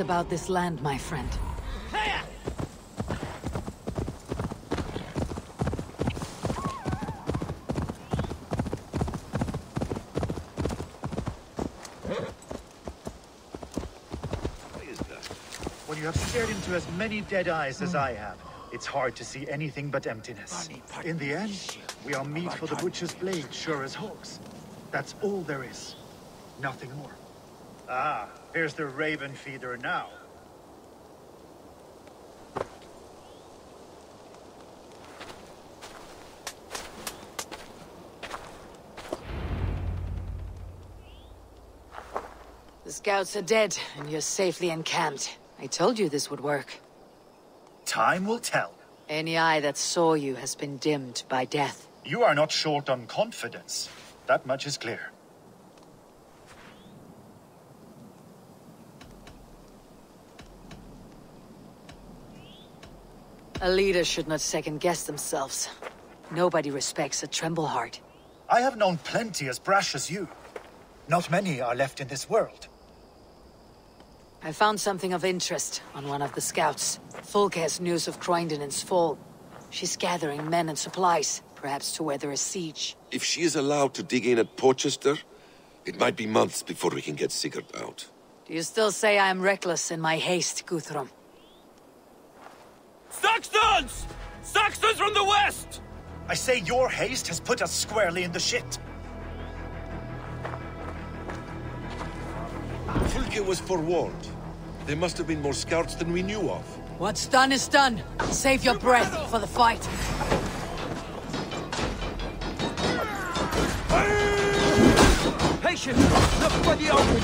us about this land, my friend. When you have stared into as many dead eyes as I have, it's hard to see anything but emptiness. In the end, we are meat for the butcher's blade, sure as hogs. That's all there is. Nothing more. Ah, here's the Raven Feeder now. The scouts are dead, and you're safely encamped. I told you this would work. Time will tell. Any eye that saw you has been dimmed by death. You are not short on confidence. That much is clear. A leader should not second-guess themselves. Nobody respects a Trembleheart. I have known plenty as brash as you. Not many are left in this world. I found something of interest on one of the scouts. Fulke has news of Croynden's fall. She's gathering men and supplies, perhaps to weather a siege. If she is allowed to dig in at Portchester, it might be months before we can get Sigurd out. Do you still say I am reckless in my haste, Guthrum? Saxons! Saxons from the west! I say your haste has put us squarely in the shit. Fulke was forewarned. There must have been more scouts than we knew of. What's done is done. Save your breath for the fight. Patience! Look for the open!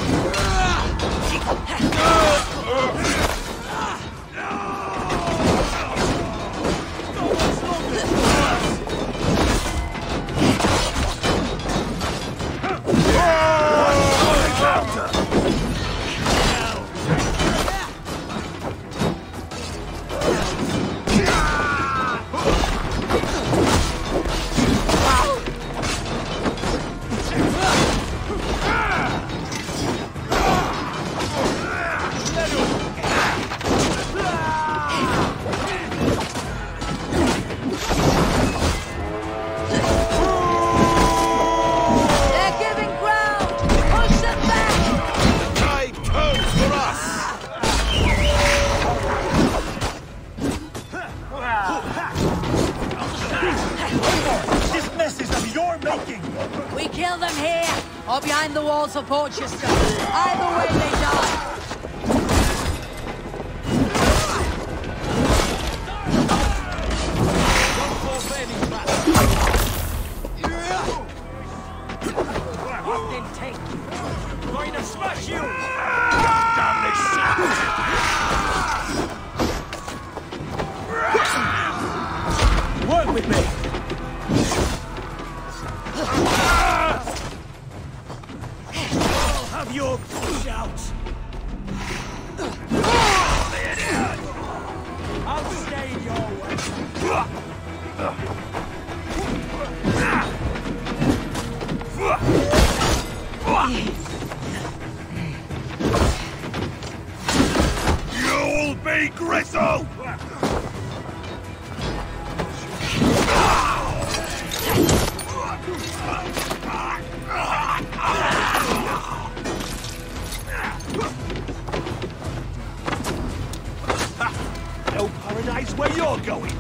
Of Portchester. Either way they die. Grisold! No paradise where you're going!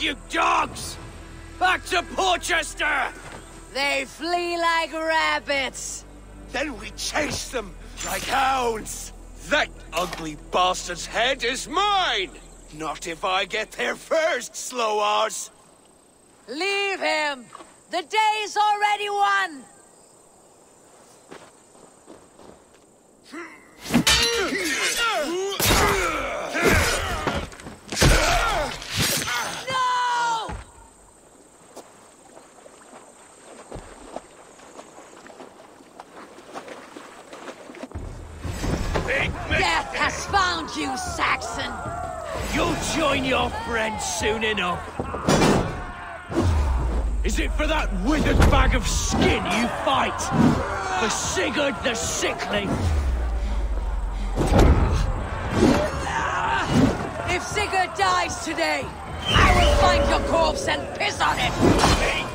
you dogs! Back to Portchester! They flee like rabbits! Then we chase them like hounds! That ugly bastard's head is mine! Not if I get there first, slow arse! Leave him! The day's already won! No! Death has found you, Saxon! You'll join your friends soon enough. Is it for that withered bag of skin you fight? For Sigurd the Sickly? If Sigurd dies today, I will find your corpse and piss on it! Take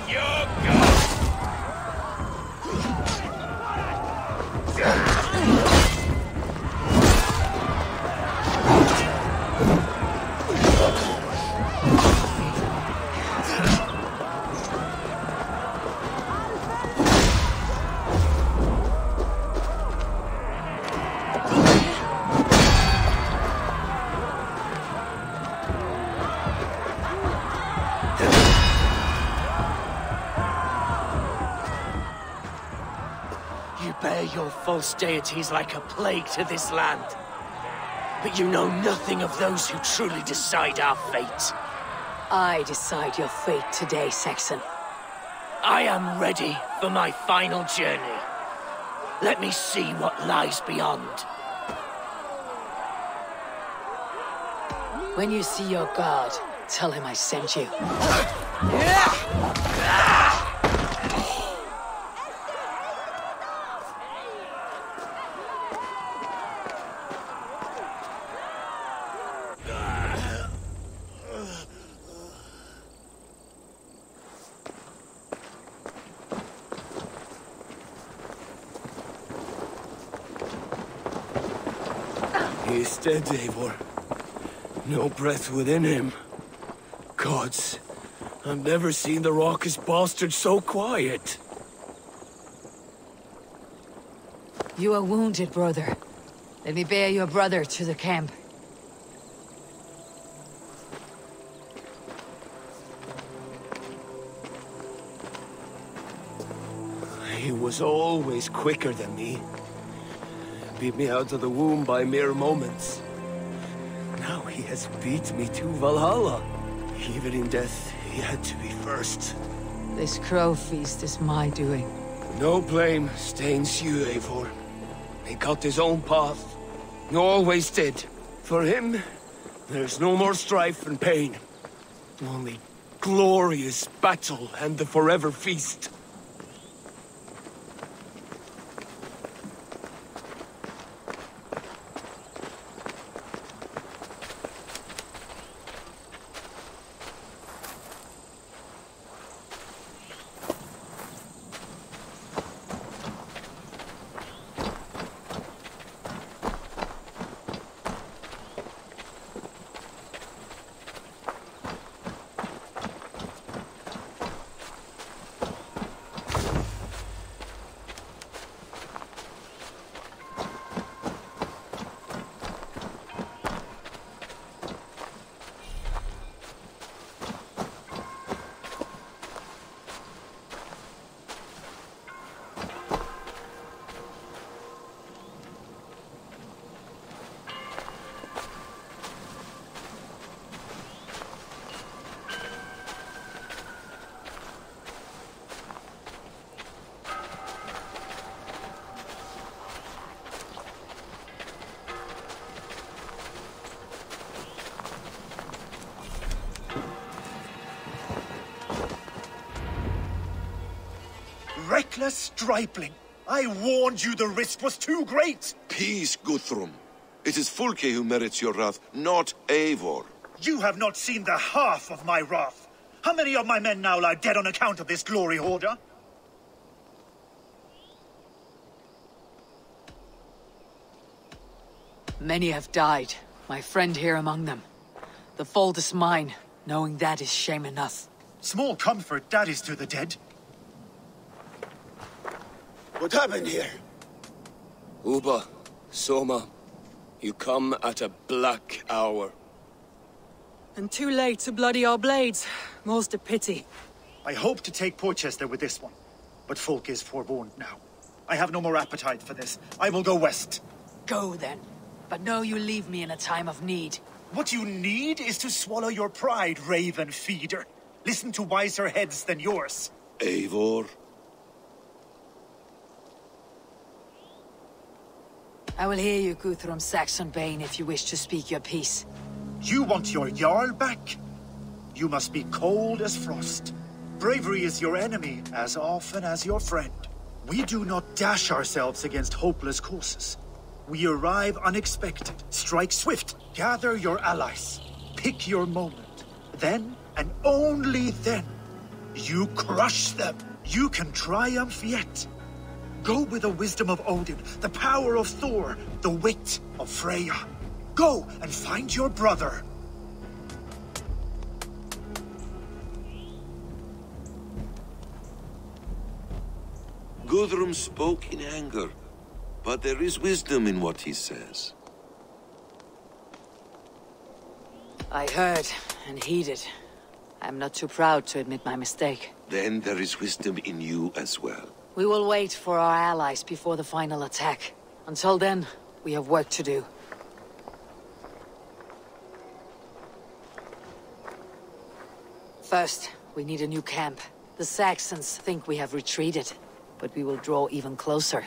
your false deities like a plague to this land. But you know nothing of those who truly decide our fate. I decide your fate today, Saxon. I am ready for my final journey. Let me see what lies beyond. When you see your guard, tell him I sent you. He's dead, Eivor. No breath within him. Gods, I've never seen the raucous bastard so quiet. You are wounded, brother. Let me bear your brother to the camp. He was always quicker than me. Beat me out of the womb by mere moments. Now he has beat me to Valhalla. Even in death, he had to be first. This crow feast is my doing. No blame stains you, Eivor. He cut his own path. You always did. For him, there's no more strife and pain. Only glorious battle and the forever feast. Stripling! I warned you the risk was too great! Peace, Guthrum. It is Fulke who merits your wrath, not Eivor. You have not seen the half of my wrath. How many of my men now lie dead on account of this glory hoarder? Many have died, my friend here among them. The fault is mine, Knowing that is shame enough. Small comfort that is to the dead. What happened here? Uba, Soma, you come at a black hour. And too late to bloody our blades. More's the pity. I hope to take Portchester with this one, but Fulke is forewarned now. I have no more appetite for this. I will go west. Go then, but know you leave me in a time of need. What you need is to swallow your pride, Raven Feeder. Listen to wiser heads than yours. Eivor. I will hear you, Guthrum Saxon Bane, if you wish to speak your peace. You want your Jarl back? You must be cold as frost. Bravery is your enemy, as often as your friend. We do not dash ourselves against hopeless causes. We arrive unexpected, strike swift, gather your allies, pick your moment. Then, and only then, you crush them. You can triumph yet. Go with the wisdom of Odin, the power of Thor, the wit of Freya. Go and find your brother. Guthrum spoke in anger, but there is wisdom in what he says. I heard and heeded. I'm not too proud to admit my mistake. Then there is wisdom in you as well. We will wait for our allies before the final attack. Until then, we have work to do. First, we need a new camp. The Saxons think we have retreated, but we will draw even closer.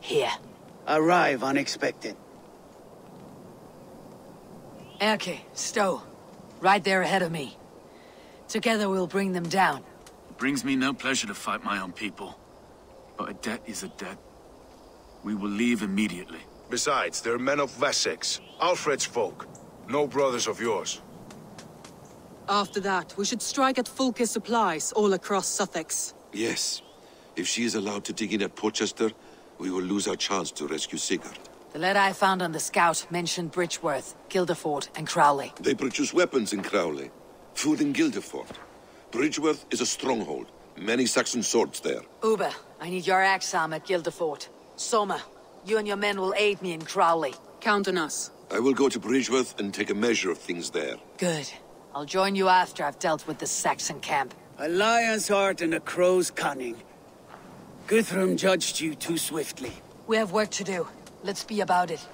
Here. Arrive unexpected. Erke, Stow. Right there ahead of me. Together we'll bring them down. It brings me no pleasure to fight my own people. But a debt is a debt. We will leave immediately. Besides, they're men of Wessex. Alfred's folk. No brothers of yours. After that, we should strike at Fulke's supplies all across Sussex. Yes. If she is allowed to dig in at Portchester, we will lose our chance to rescue Sigurd. The letter I found on the scout mentioned Bridgeworth, Gildeford, and Crowley. They produce weapons in Crowley, food in Gildeford. Bridgeworth is a stronghold. Many Saxon swords there. Uber, I need your axe arm at Gildeford. Soma, you and your men will aid me in Crowley. Count on us. I will go to Bridgeworth and take a measure of things there. Good. I'll join you after I've dealt with the Saxon camp. A lion's heart and a crow's cunning. Guthrum judged you too swiftly. We have work to do. Let's be about it.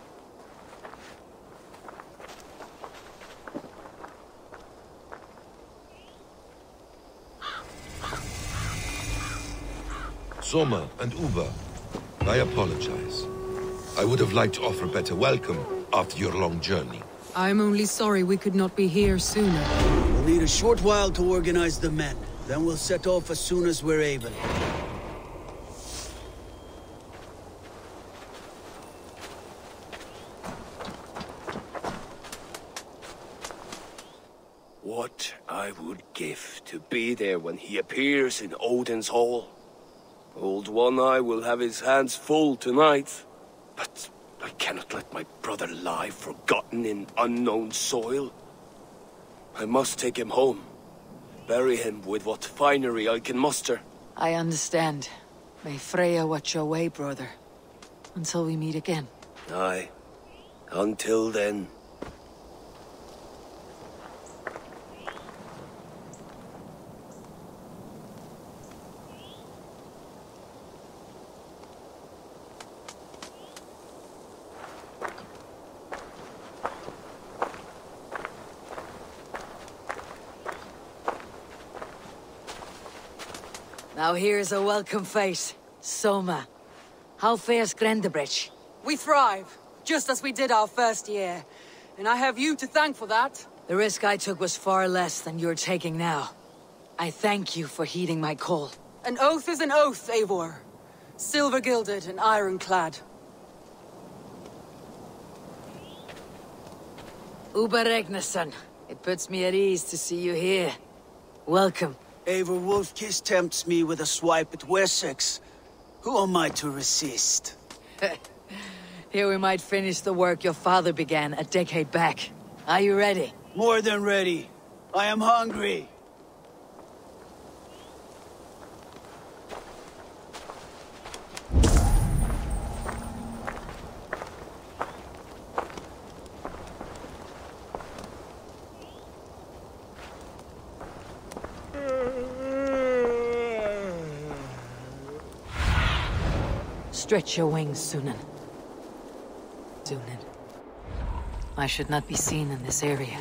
Soma and Uber, I apologize. I would have liked to offer a better welcome after your long journey. I'm only sorry we could not be here sooner. We'll need a short while to organize the men. Then we'll set off as soon as we're able. What I would give to be there when he appears in Odin's Hall. Old One Eye will have his hands full tonight. But I cannot let my brother lie forgotten in unknown soil. I must take him home. Bury him with what finery I can muster. I understand. May Freya watch your way, brother. Until we meet again. Aye. Until then. Now here's a welcome face, Soma. How fares Grendebrecht? We thrive, just as we did our first year. And I have you to thank for that. The risk I took was far less than you're taking now. I thank you for heeding my call. An oath is an oath, Eivor. Silver-gilded and iron-clad. Uber Regnason, it puts me at ease to see you here. Welcome. Eivor Wolfkiss tempts me with a swipe at Wessex. Who am I to resist? Here we might finish the work your father began a decade back. Are you ready? More than ready. I am hungry. Stretch your wings, Sunan. Sunan. I should not be seen in this area.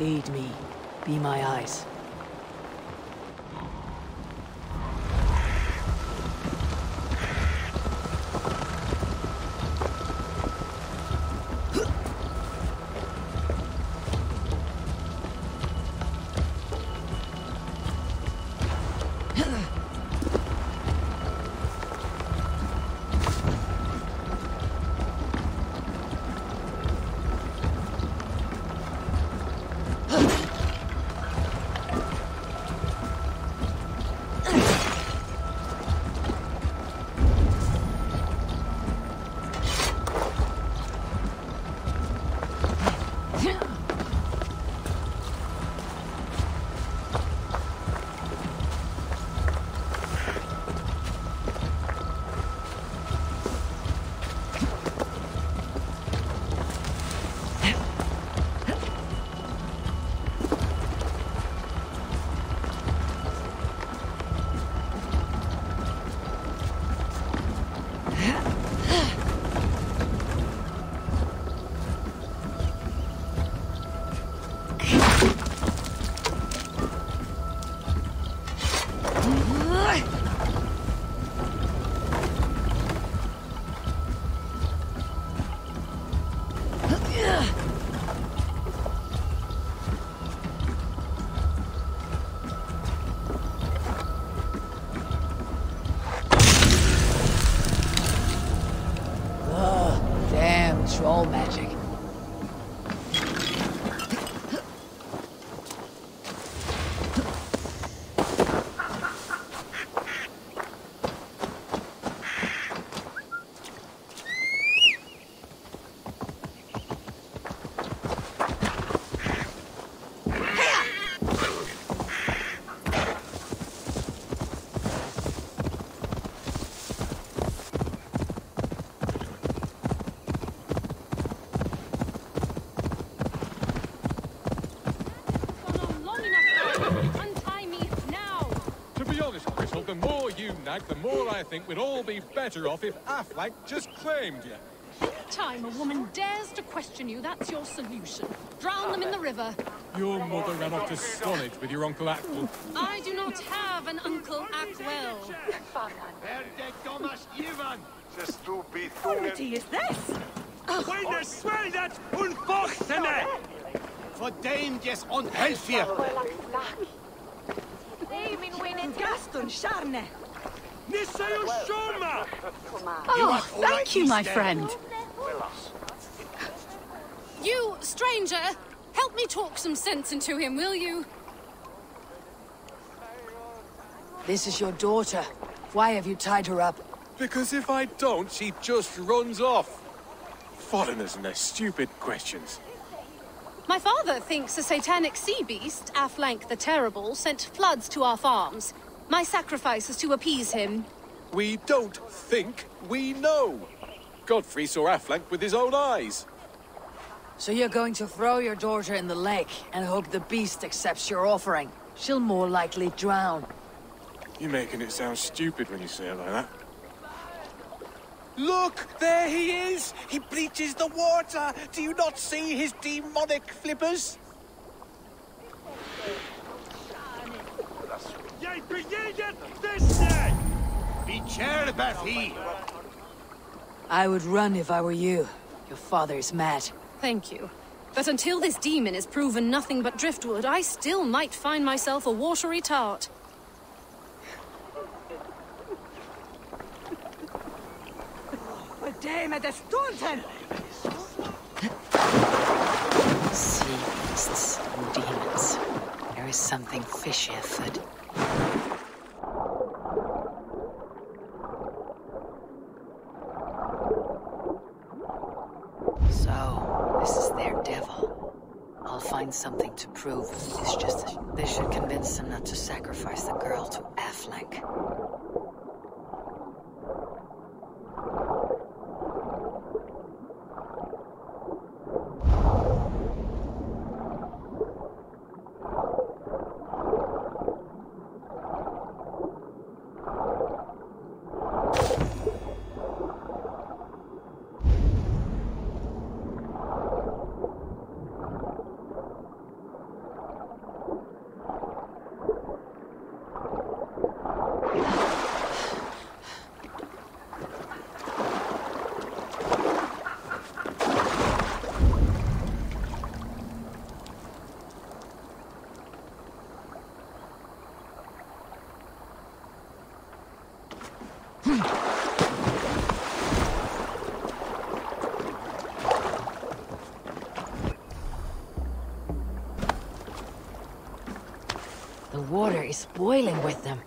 Aid me, be my eyes. Grisold, the more you nag, the more I think we'd all be better off if Affleck just claimed you. Any time a woman dares to question you, that's your solution. Drown them in the river. Your mother ran off to Stonage with your Uncle Ackwell. I do not have an Uncle Ackwell. What comedy is this? When the smell that's unfortunate! Verdammt yes unhealthier! Gaston Charne! Oh, thank you, my friend. You, stranger, help me talk some sense into him, will you? This is your daughter. Why have you tied her up? Because if I don't, she just runs off. Foreigners and their stupid questions. My father thinks a satanic sea beast, Aflank the Terrible, sent floods to our farms. My sacrifice is to appease him. We don't think, we know. Godfrey saw Affleck with his own eyes. So you're going to throw your daughter in the lake and hope the beast accepts your offering. She'll more likely drown. You're making it sound stupid when you say it like that. Look, there he is! He breaches the water! Do you not see his demonic flippers? Be careful, Betty. I would run if I were you. Your father is mad. Thank you. But until this demon is proven nothing but driftwood, I still might find myself a watery tart. Sea beasts and demons. There is something fishy afoot. So, this is their devil. I'll find something to prove. It's just, they should convince them not to sacrifice the girl to Affleck. Water is boiling with them.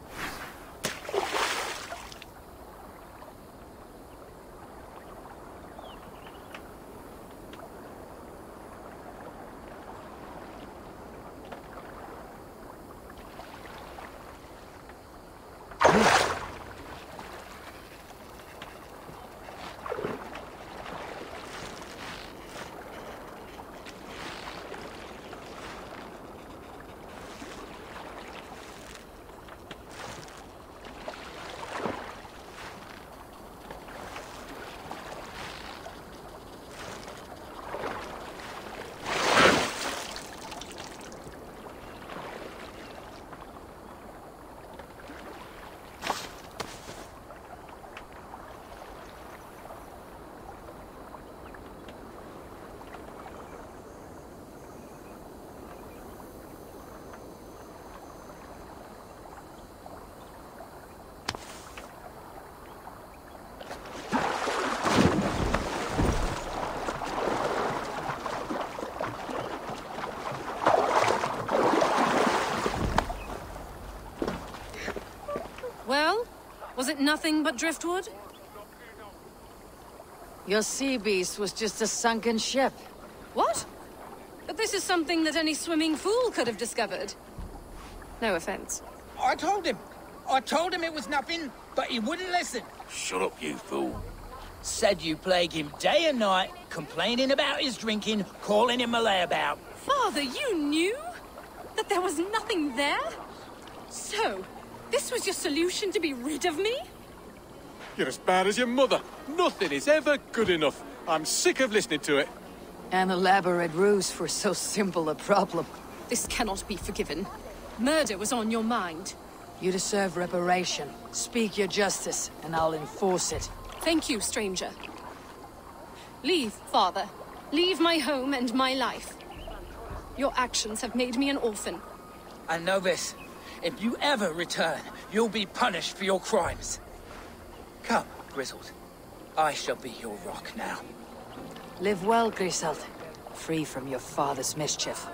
Was it nothing but driftwood? Your sea beast was just a sunken ship. What? But this is something that any swimming fool could have discovered. No offense. I told him it was nothing, but he wouldn't listen. Shut up, you fool. Said you plague him day and night, complaining about his drinking, calling him a layabout. Father, you knew that there was nothing there? So, This was your solution to be rid of me? You're as bad as your mother. Nothing is ever good enough. I'm sick of listening to it. An elaborate ruse for so simple a problem. This cannot be forgiven. Murder was on your mind. You deserve reparation. Speak your justice, and I'll enforce it. Thank you, stranger. Leave, father. Leave my home and my life. Your actions have made me an orphan. I know this. If you ever return, you'll be punished for your crimes. Come, Grisold. I shall be your rock now. Live well, Grisold. Free from your father's mischief.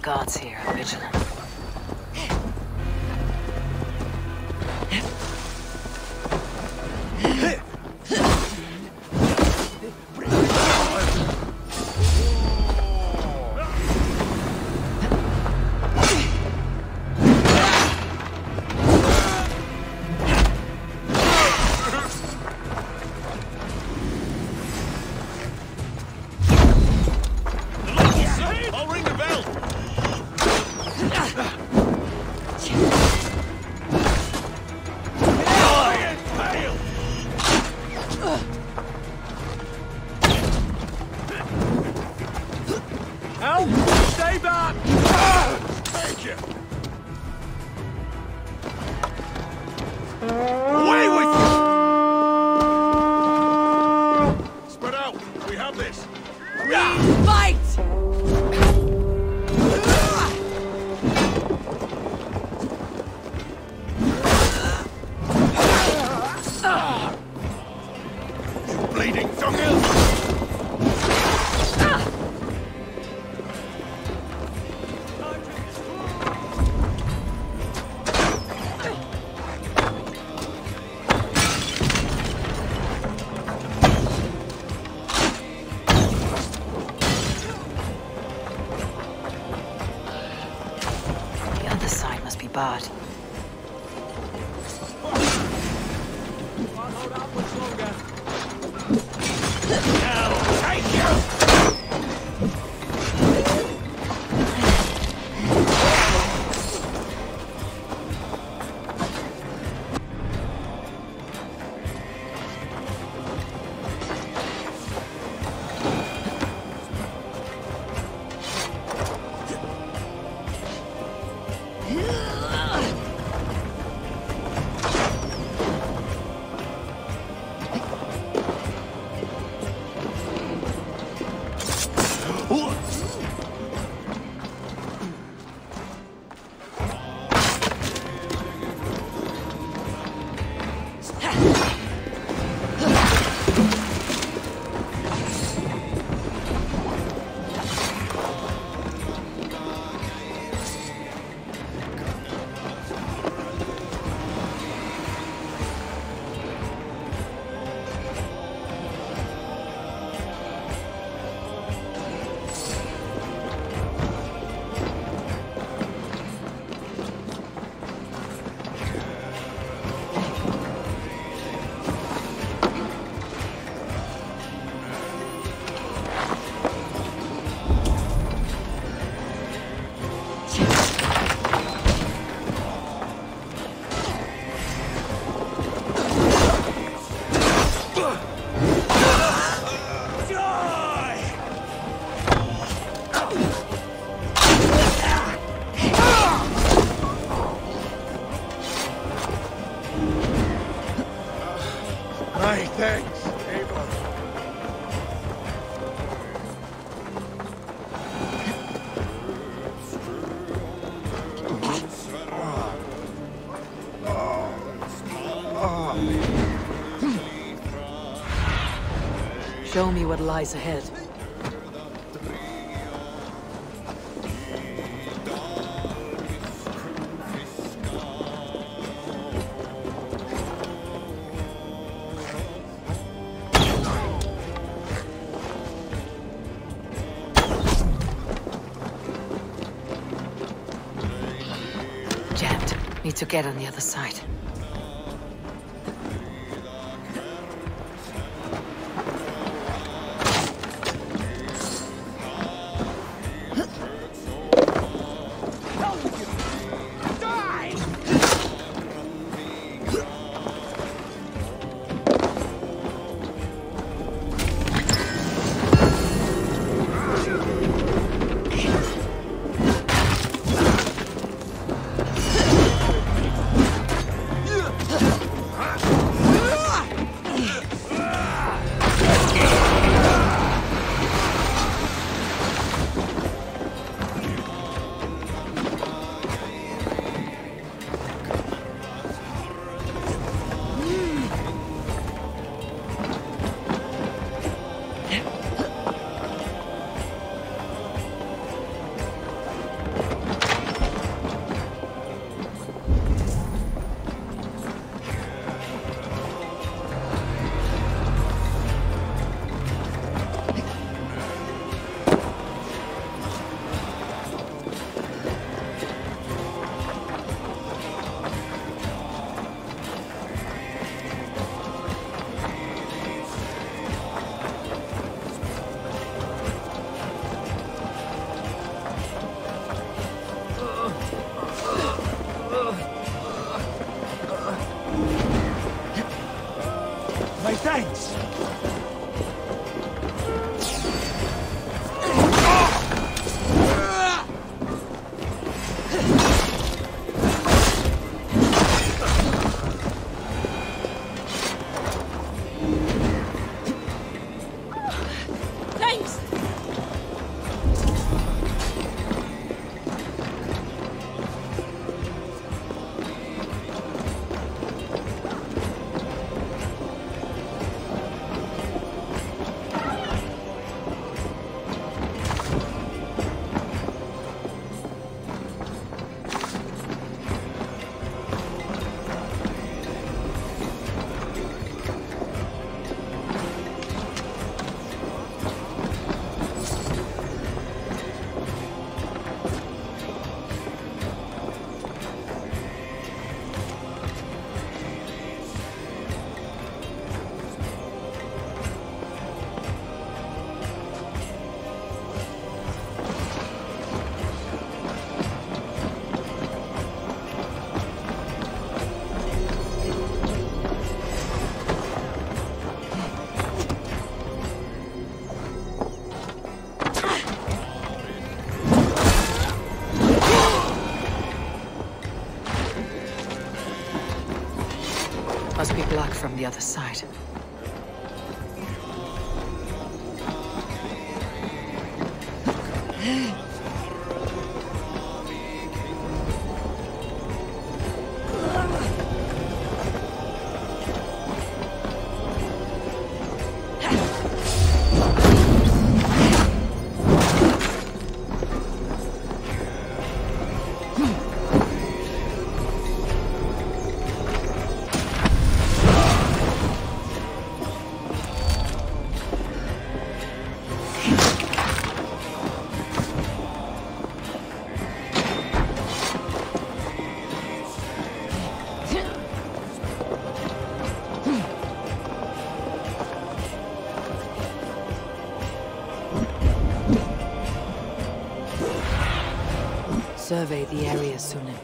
Gods here are vigilant. Show me what lies ahead. Jammed. Need to get on the other side. From the other side. Survey the area, Sunan.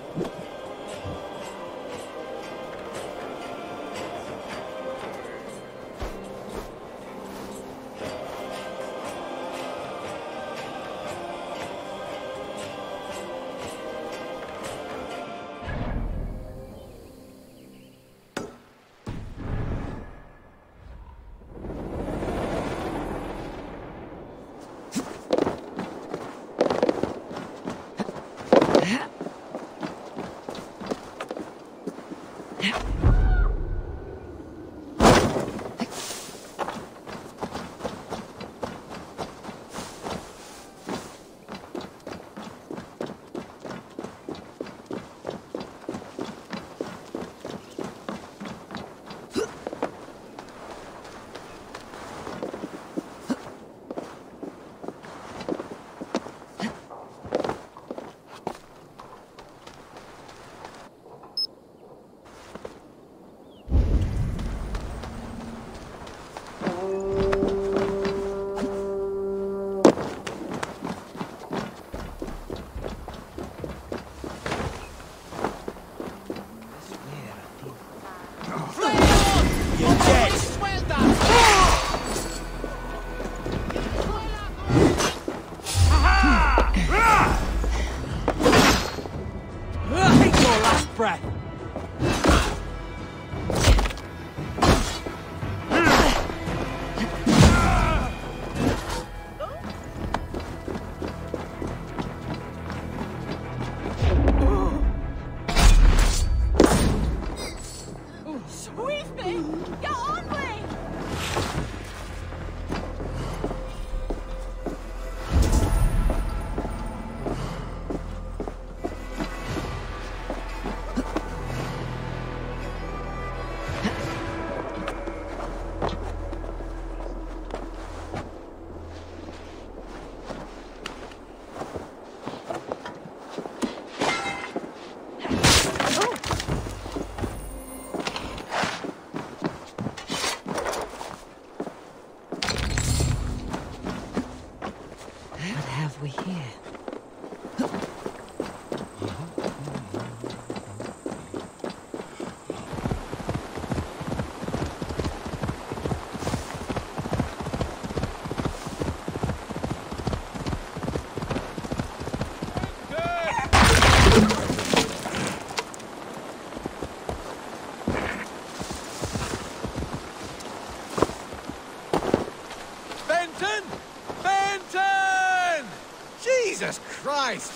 Jesus Christ!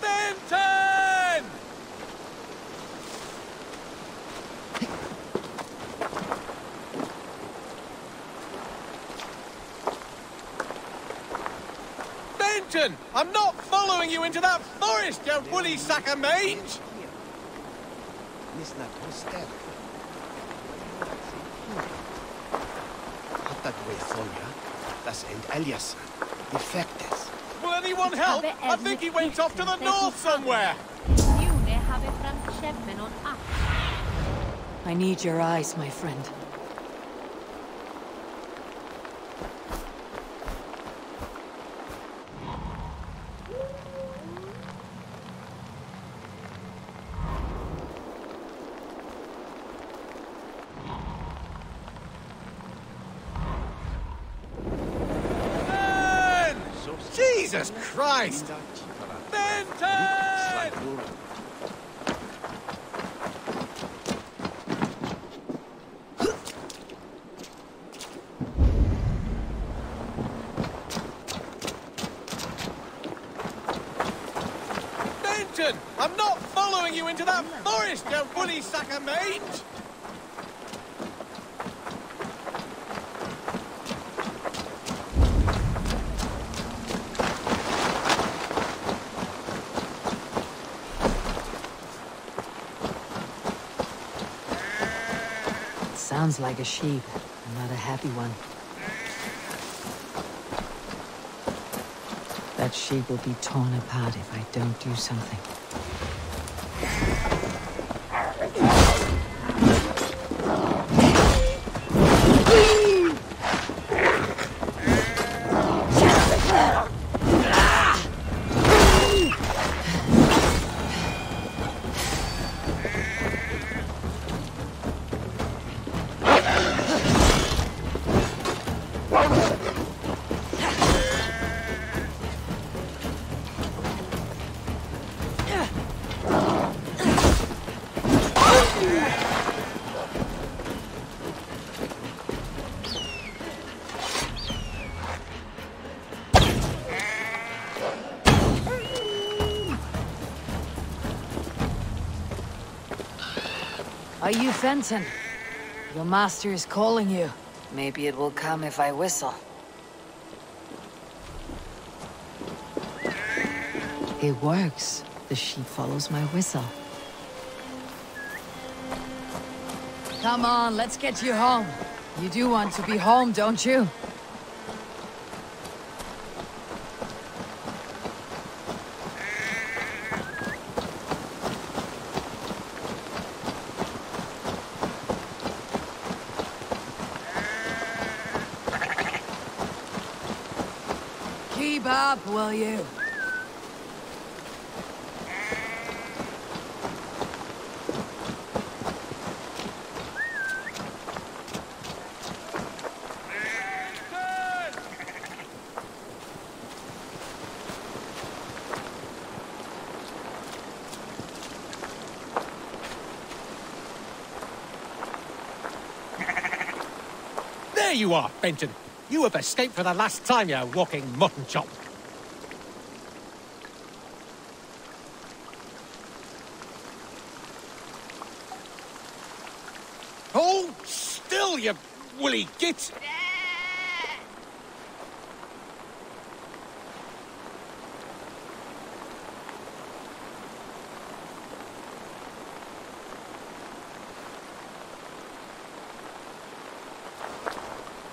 Fenton! Fenton! I'm not following you into that forest, you woolly sack of mange! Will anyone help? I think he went off to the north somewhere! I need your eyes, my friend. Jesus Christ! Fenton! Fenton! I'm not following you into that forest, you woolly sack of mange! Sounds like a sheep, not a happy one. That sheep will be torn apart if I don't do something. Are you Fenton? Your master is calling you. Maybe it will come if I whistle. It works. The sheep follows my whistle. Come on, let's get you home. You do want to be home, don't you? Will you? There you are, Fenton. You have escaped for the last time, you walking mutton chop. You woolly git!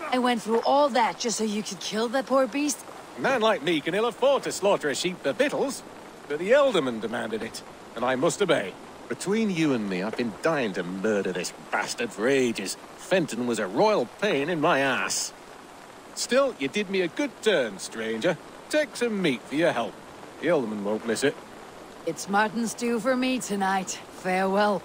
I went through all that just so you could kill that poor beast? A man like me can ill afford to slaughter a sheep for victuals, but the Elderman demanded it, and I must obey. Between you and me, I've been dying to murder this bastard for ages. Fenton was a royal pain in my ass. Still, you did me a good turn, stranger. Take some meat for your help. The Alderman won't miss it. It's Martin's due for me tonight. Farewell.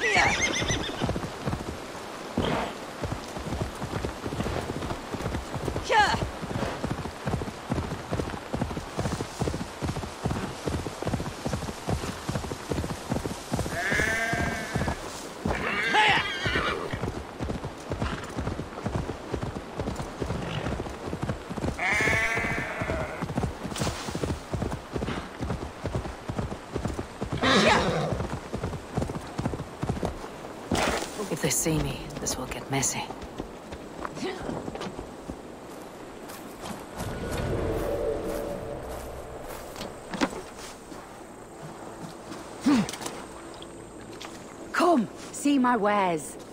Yeah. they see me, this will get messy. Come, see my wares.